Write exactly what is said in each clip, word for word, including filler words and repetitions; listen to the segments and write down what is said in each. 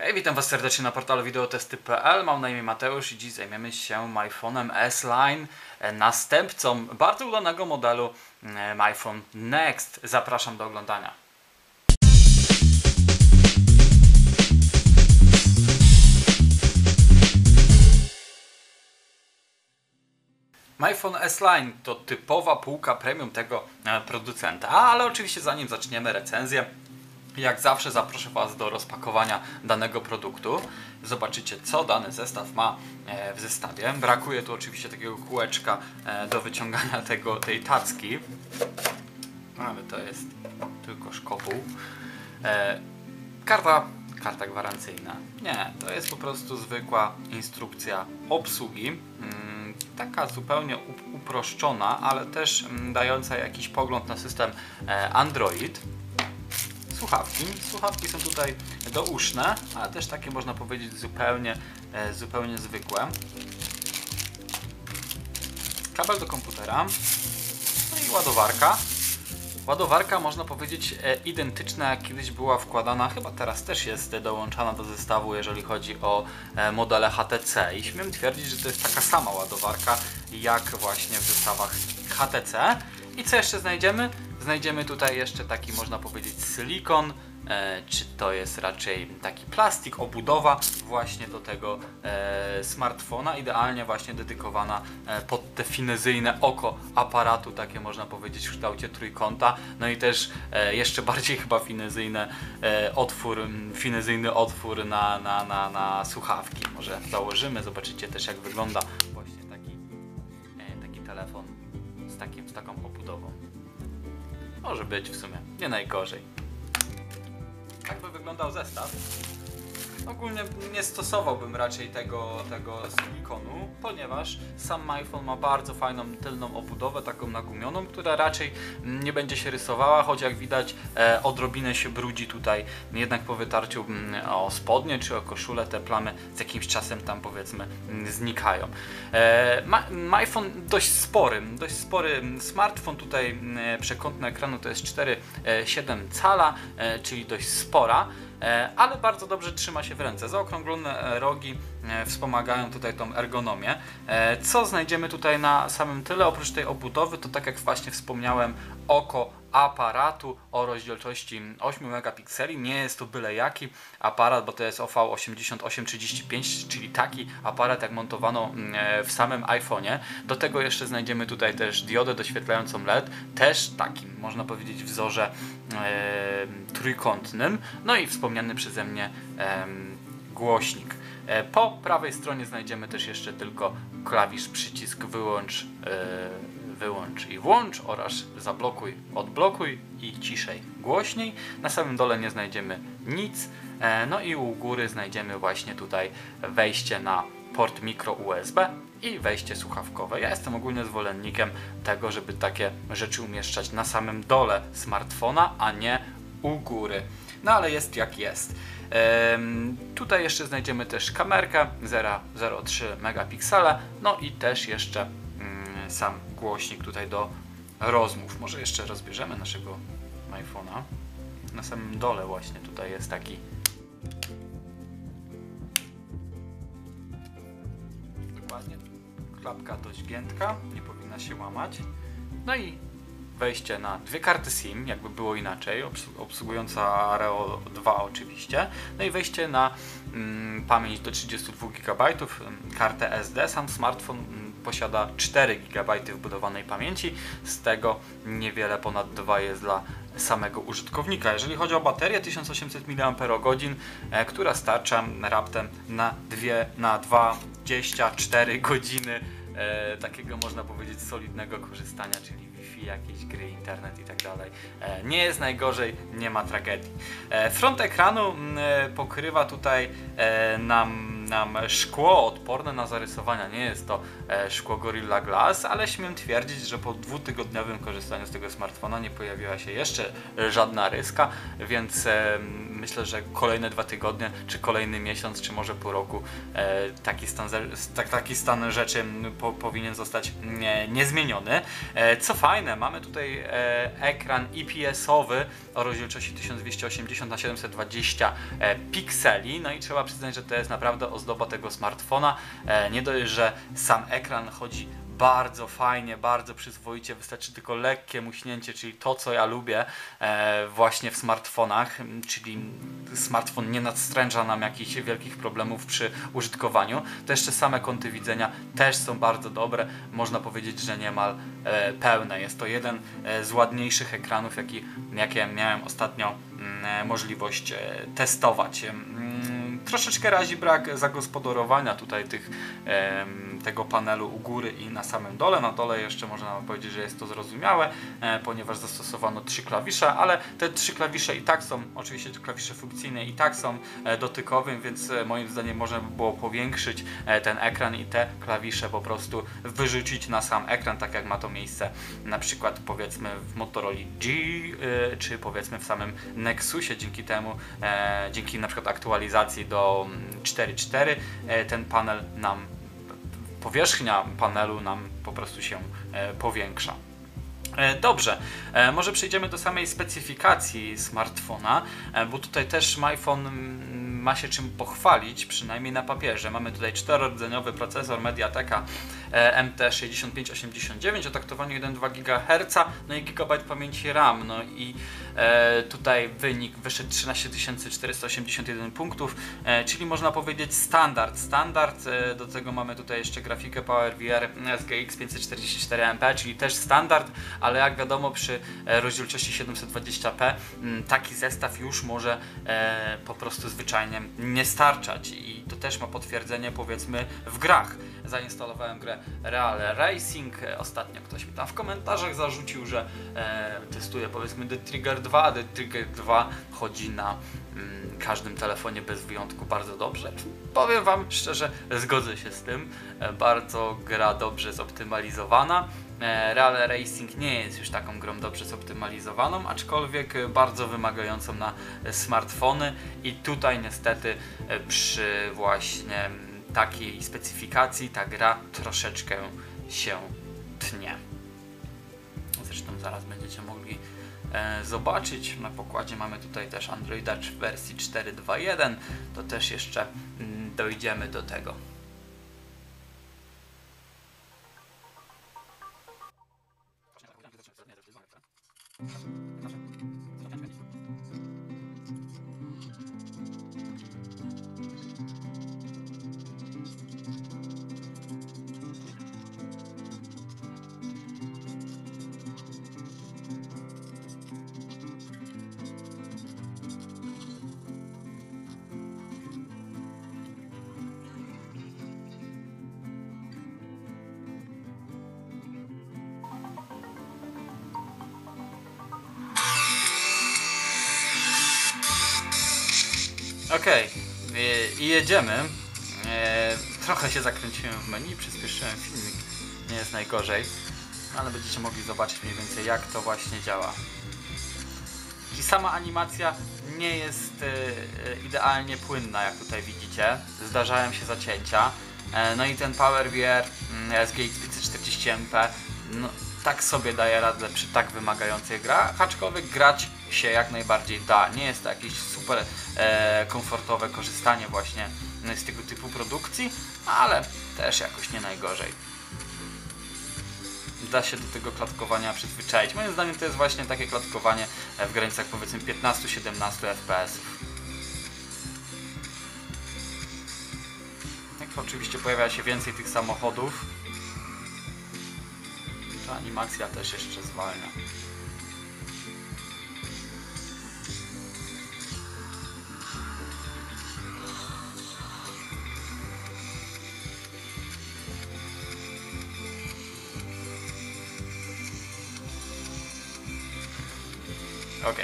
Hej, witam Was serdecznie na portalu wideotesty kropka p l. Mam na imię Mateusz i dziś zajmiemy się MyPhone'em S-Line, następcą bardzo udanego modelu MyPhone Next. Zapraszam do oglądania. MyPhone S-Line to typowa półka premium tego producenta, ale oczywiście zanim zaczniemy recenzję, jak zawsze zaproszę Was do rozpakowania danego produktu. Zobaczycie, co dany zestaw ma w zestawie. Brakuje tu oczywiście takiego kółeczka do wyciągania tego, tej tacki, ale to jest tylko szkopuł. Karta, karta gwarancyjna. Nie, to jest po prostu zwykła instrukcja obsługi. Taka zupełnie uproszczona, ale też dająca jakiś pogląd na system Android. Słuchawki. Słuchawki są tutaj douszne, ale też takie, można powiedzieć, zupełnie, zupełnie zwykłe. Kabel do komputera. No i ładowarka. Ładowarka, można powiedzieć, identyczna jak kiedyś była wkładana, chyba teraz też jest dołączana do zestawu, jeżeli chodzi o modele H T C. I śmiem twierdzić, że to jest taka sama ładowarka jak właśnie w zestawach H T C. I co jeszcze znajdziemy? Znajdziemy tutaj jeszcze taki, można powiedzieć, silikon, e, czy to jest raczej taki plastik, obudowa właśnie do tego e, smartfona, idealnie właśnie dedykowana e, pod te finezyjne oko aparatu, takie można powiedzieć w kształcie trójkąta, no i też e, jeszcze bardziej chyba finezyjne e, otwór, finezyjny otwór na, na, na, na słuchawki. Może założymy, zobaczycie też, jak wygląda właśnie taki, e, taki telefon z, takim, z taką obudową. Może być w sumie, nie najgorzej. Tak by wyglądał zestaw. Ogólnie nie stosowałbym raczej tego, tego silikonu, ponieważ sam MyPhone ma bardzo fajną tylną obudowę, taką nagumioną, która raczej nie będzie się rysowała, choć jak widać e, odrobinę się brudzi tutaj, jednak po wytarciu o spodnie czy o koszulę te plamy z jakimś czasem tam, powiedzmy, znikają. E, ma, MyPhone dość spory, dość spory smartfon, tutaj e, przekątne ekranu to jest cztery przecinek siedem cala, e, czyli dość spora, ale bardzo dobrze trzyma się w ręce. Zaokrąglone rogi wspomagają tutaj tą ergonomię. Co znajdziemy tutaj na samym tyle? Oprócz tej obudowy, to tak jak właśnie wspomniałem, oko aparatu o rozdzielczości osiem megapikseli. Nie jest to byle jaki aparat, bo to jest O V osiem tysięcy osiemset trzydzieści pięć, czyli taki aparat, jak montowano w samym iPhone'ie. Do tego jeszcze znajdziemy tutaj też diodę doświetlającą L E D, też takim, można powiedzieć, wzorze e, trójkątnym. No i wspomniany przeze mnie e, głośnik. E, po prawej stronie znajdziemy też jeszcze tylko klawisz przycisk wyłącz, e, wyłącz i włącz oraz zablokuj, odblokuj i ciszej, głośniej. Na samym dole nie znajdziemy nic, no i u góry znajdziemy właśnie tutaj wejście na port mikro U S B i wejście słuchawkowe. Ja jestem ogólnie zwolennikiem tego, żeby takie rzeczy umieszczać na samym dole smartfona, a nie u góry. No ale jest jak jest. Ym, tutaj jeszcze znajdziemy też kamerkę zero przecinek zero trzy megapiksele, no i też jeszcze sam głośnik tutaj do rozmów. Może jeszcze rozbierzemy naszego iPhone'a. Na samym dole właśnie tutaj jest taki dokładnie klapka dość giętka, nie powinna się łamać. No i wejście na dwie karty SIM, jakby było inaczej, obsługująca Reo dwa oczywiście. No i wejście na mm, pamięć do trzydziestu dwóch gigabajtów, kartę S D. Sam smartfon posiada cztery gigabajty wbudowanej pamięci, z tego niewiele ponad dwa jest dla samego użytkownika. Jeżeli chodzi o baterię tysiąc osiemset miliamperogodzin, która starcza raptem na, na dwadzieścia cztery godziny e, takiego, można powiedzieć, solidnego korzystania, czyli Wi-Fi, jakieś gry, internet i tak dalej. Nie jest najgorzej, nie ma tragedii. E, front ekranu e, pokrywa tutaj e, nam nam szkło odporne na zarysowania. Nie jest to szkło Gorilla Glass, ale śmiem twierdzić, że po dwutygodniowym korzystaniu z tego smartfona nie pojawiła się jeszcze żadna ryska, więc myślę, że kolejne dwa tygodnie, czy kolejny miesiąc, czy może pół roku taki stan, taki stan rzeczy po, powinien zostać niezmieniony. Co fajne, mamy tutaj ekran I P S-owy o rozdzielczości tysiąc dwieście osiemdziesiąt na siedemset dwadzieścia pikseli, no i trzeba przyznać, że to jest naprawdę ozdoba tego smartfona. Nie dość, że sam ekran chodzi bardzo fajnie, bardzo przyzwoicie, wystarczy tylko lekkie muśnięcie, czyli to, co ja lubię właśnie w smartfonach, czyli smartfon nie nadstręcza nam jakichś wielkich problemów przy użytkowaniu. To jeszcze same kąty widzenia też są bardzo dobre, można powiedzieć, że niemal pełne. Jest to jeden z ładniejszych ekranów, jaki, jakie miałem ostatnio możliwość testować. Troszeczkę razi brak zagospodarowania tutaj tych, tego panelu u góry i na samym dole. Na dole jeszcze można powiedzieć, że jest to zrozumiałe, ponieważ zastosowano trzy klawisze, ale te trzy klawisze i tak są, oczywiście klawisze funkcyjne i tak są dotykowe, więc moim zdaniem można by było powiększyć ten ekran i te klawisze po prostu wyrzucić na sam ekran, tak jak ma to miejsce na przykład powiedzmy w Motorola G, czy powiedzmy w samym Nexusie. Dzięki temu, dzięki na przykład aktualizacji do cztery kropka cztery ten panel nam, powierzchnia panelu nam po prostu się powiększa. Dobrze, może przejdziemy do samej specyfikacji smartfona, bo tutaj też MyPhone ma się czym pochwalić, przynajmniej na papierze. Mamy tutaj czterorodzeniowy procesor Mediateka M T sześć tysięcy pięćset osiemdziesiąt dziewięć o taktowaniu jeden przecinek dwa gigaherca, no i gigabajt pamięci RAM, no i e, tutaj wynik wyszedł trzynaście tysięcy czterysta osiemdziesiąt jeden punktów, e, czyli można powiedzieć standard, standard, e, do tego mamy tutaj jeszcze grafikę PowerVR S G X pięćset czterdzieści cztery M P, czyli też standard, ale jak wiadomo przy rozdzielczości siedemset dwadzieścia p taki zestaw już może e, po prostu zwyczajnie nie starczać i to też ma potwierdzenie powiedzmy w grach. Zainstalowałem grę Real Racing, ostatnio ktoś mi tam w komentarzach zarzucił, że e, testuję powiedzmy The Trigger dwa, a The Trigger dwa chodzi na mm, każdym telefonie bez wyjątku bardzo dobrze. Powiem Wam szczerze, zgodzę się z tym, e, bardzo gra dobrze zoptymalizowana. Real Racing nie jest już taką grą dobrze zoptymalizowaną, aczkolwiek bardzo wymagającą na smartfony i tutaj niestety przy właśnie takiej specyfikacji ta gra troszeczkę się tnie. Zresztą zaraz będziecie mogli zobaczyć, na pokładzie mamy tutaj też Androida w wersji cztery kropka dwa kropka jeden, to też jeszcze dojdziemy do tego. Ok, i jedziemy. Trochę się zakręciłem w menu, przyspieszyłem filmik, nie jest najgorzej, ale będziecie mogli zobaczyć mniej więcej jak to właśnie działa. I sama animacja nie jest idealnie płynna, jak tutaj widzicie, zdarzają się zacięcia, no i ten PowerVR S G X pięćset czterdzieści M P no, tak sobie daje radę przy tak wymagającej grach, aczkolwiek grać się jak najbardziej da. Nie jest to jakieś super e, komfortowe korzystanie właśnie z tego typu produkcji, ale też jakoś nie najgorzej. Da się do tego klatkowania przyzwyczaić. Moim zdaniem to jest właśnie takie klatkowanie w granicach powiedzmy piętnaście do siedemnastu F P S. Jak oczywiście pojawia się więcej tych samochodów, ta animacja też jeszcze zwalnia. Ok,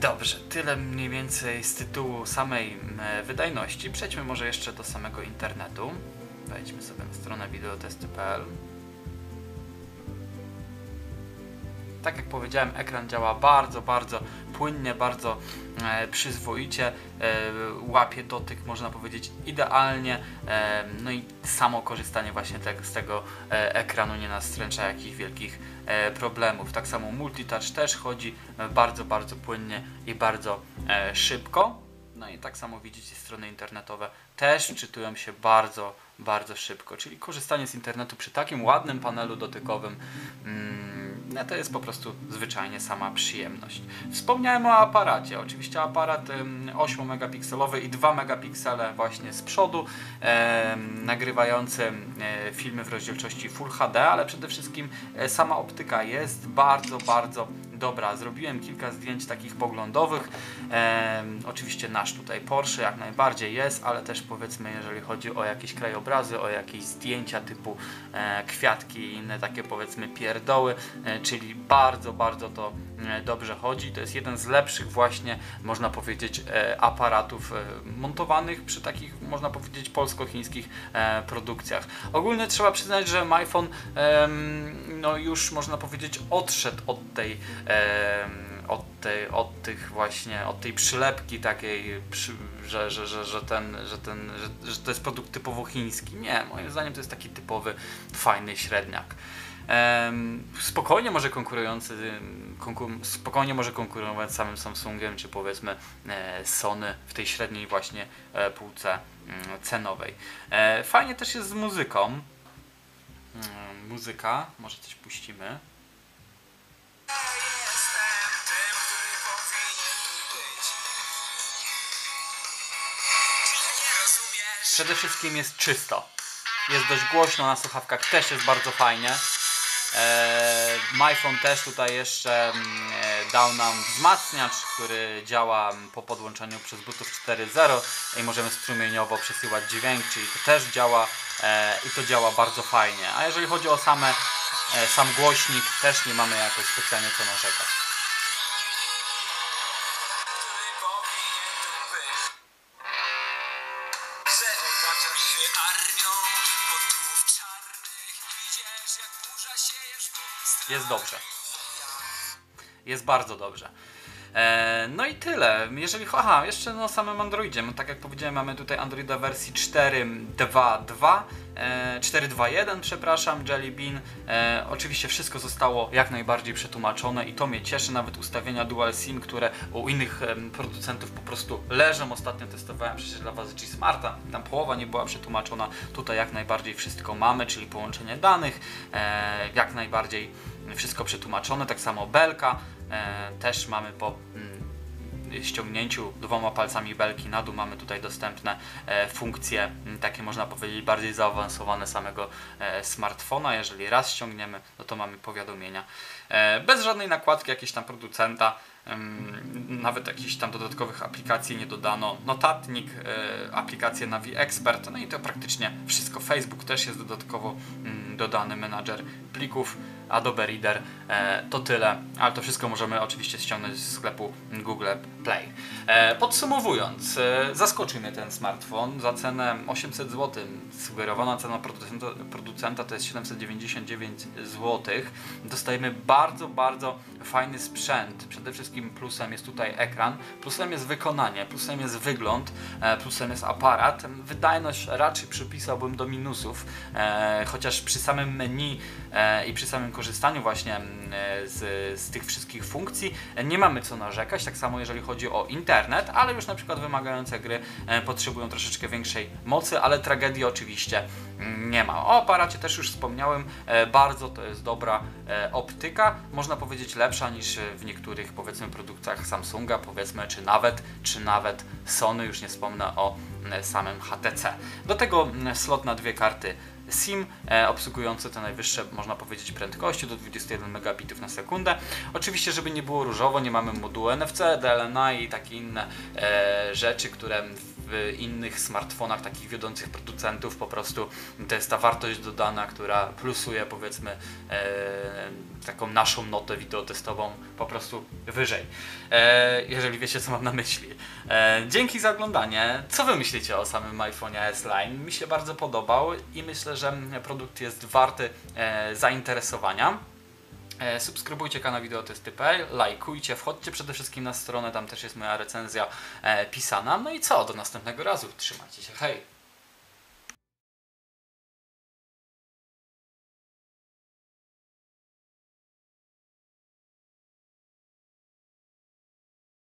dobrze, tyle mniej więcej z tytułu samej wydajności. Przejdźmy może jeszcze do samego internetu. Wejdźmy sobie na stronę wideotesty kropka p l. tak jak powiedziałem, ekran działa bardzo, bardzo płynnie, bardzo e, przyzwoicie, e, łapie dotyk, można powiedzieć, idealnie, e, no i samo korzystanie właśnie te, z tego e, ekranu nie nastręcza jakichś wielkich e, problemów. Tak samo multitouch też chodzi bardzo, bardzo płynnie i bardzo e, szybko. No i tak samo widzicie, strony internetowe też czytują się bardzo, bardzo szybko. Czyli korzystanie z internetu przy takim ładnym panelu dotykowym, no to jest po prostu zwyczajnie sama przyjemność. Wspomniałem o aparacie. Oczywiście aparat osiem megapikselowy i dwa megapiksele właśnie z przodu, e, nagrywający filmy w rozdzielczości Full H D, ale przede wszystkim sama optyka jest bardzo, bardzo dobra. Zrobiłem kilka zdjęć takich poglądowych. E, oczywiście nasz tutaj Porsche jak najbardziej jest, ale też powiedzmy, jeżeli chodzi o jakieś krajobrazy, o jakieś zdjęcia typu e, kwiatki i inne takie, powiedzmy, pierdoły, e, czyli bardzo, bardzo to e, dobrze chodzi. To jest jeden z lepszych właśnie, można powiedzieć, e, aparatów e, montowanych przy takich, można powiedzieć, polsko-chińskich e, produkcjach. Ogólnie trzeba przyznać, że MyPhone e, no już, można powiedzieć, odszedł od tej e, Od, tej, od tych właśnie, od tej przylepki takiej, przy, że, że, że, że, ten, że, ten, że, że to jest produkt typowo chiński. Nie, moim zdaniem to jest taki typowy, fajny średniak. Ehm, spokojnie może konkurujący, konkur spokojnie może konkurować z samym Samsungiem, czy powiedzmy e, Sony w tej średniej właśnie e, półce e, cenowej. E, fajnie też jest z muzyką. E, muzyka, może coś puścimy. Przede wszystkim jest czysto. Jest dość głośno, na słuchawkach też jest bardzo fajnie. Eee, MyPhone też tutaj jeszcze e, dał nam wzmacniacz, który działa po podłączeniu przez Bluetooth cztery zero i możemy strumieniowo przesyłać dźwięk, czyli to też działa e, i to działa bardzo fajnie. A jeżeli chodzi o same, e, sam głośnik, też nie mamy jakoś specjalnie co narzekać. Jest dobrze. Jest bardzo dobrze. Eee, no i tyle. Jeżeli, aha, jeszcze o no, samym Androidzie. Tak jak powiedziałem, mamy tutaj Androida wersji cztery dwa dwa. cztery dwa jeden, przepraszam, Jelly Bean. E, oczywiście wszystko zostało jak najbardziej przetłumaczone i to mnie cieszy, nawet ustawienia Dual SIM, które u innych em, producentów po prostu leżą. Ostatnio testowałem przecież dla Was G-Smarta, tam połowa nie była przetłumaczona. Tutaj jak najbardziej wszystko mamy, czyli połączenie danych, e, jak najbardziej wszystko przetłumaczone. Tak samo belka, e, też mamy po mm, ściągnięciu dwoma palcami belki na dół, mamy tutaj dostępne e, funkcje, takie można powiedzieć bardziej zaawansowane samego e, smartfona. Jeżeli raz ściągniemy, no to mamy powiadomienia. E, bez żadnej nakładki jakiegoś tam producenta, e, nawet jakichś tam dodatkowych aplikacji nie dodano. Notatnik, e, aplikację Navi Expert, no i to praktycznie wszystko. Facebook też jest dodatkowo m, dodany, menadżer plików, Adobe Reader, e, to tyle, ale to wszystko możemy oczywiście ściągnąć z sklepu Google Play. E, podsumowując, e, zaskoczył mnie ten smartfon za cenę osiemset złotych. Sugerowana cena producenta, producenta to jest siedemset dziewięćdziesiąt dziewięć złotych. Dostajemy bardzo, bardzo fajny sprzęt. Przede wszystkim plusem jest tutaj ekran, plusem jest wykonanie, plusem jest wygląd, e, plusem jest aparat. Wydajność raczej przypisałbym do minusów, e, chociaż przy samym menu e, i przy samym korzystaniu właśnie z, z tych wszystkich funkcji nie mamy co narzekać. Tak samo jeżeli chodzi o internet, ale już na przykład wymagające gry e, potrzebują troszeczkę większej mocy, ale tragedii oczywiście nie ma. O aparacie też już wspomniałem, e, bardzo to jest dobra e, optyka, można powiedzieć lepsza niż w niektórych, powiedzmy, produktach Samsunga, powiedzmy, czy nawet, czy nawet Sony, już nie wspomnę o samym H T C. Do tego slot na dwie karty SIM, e, obsługujące te najwyższe, można powiedzieć, prędkości do dwudziestu jeden megabitów na sekundę. Oczywiście, żeby nie było różowo, nie mamy modułu N F C, D L N A i takie inne e, rzeczy, które w innych smartfonach takich wiodących producentów po prostu to jest ta wartość dodana, która plusuje, powiedzmy, e, taką naszą notę wideotestową po prostu wyżej. E, jeżeli wiecie, co mam na myśli. E, dzięki za oglądanie. Co Wy myślicie o samym iPhone'ie S-Line? Mi się bardzo podobał i myślę, że produkt jest warty e, zainteresowania. Subskrybujcie kanał wideotesty kropka p l, lajkujcie, wchodźcie przede wszystkim na stronę, tam też jest moja recenzja e, pisana. No i co, do następnego razu, trzymajcie się, hej!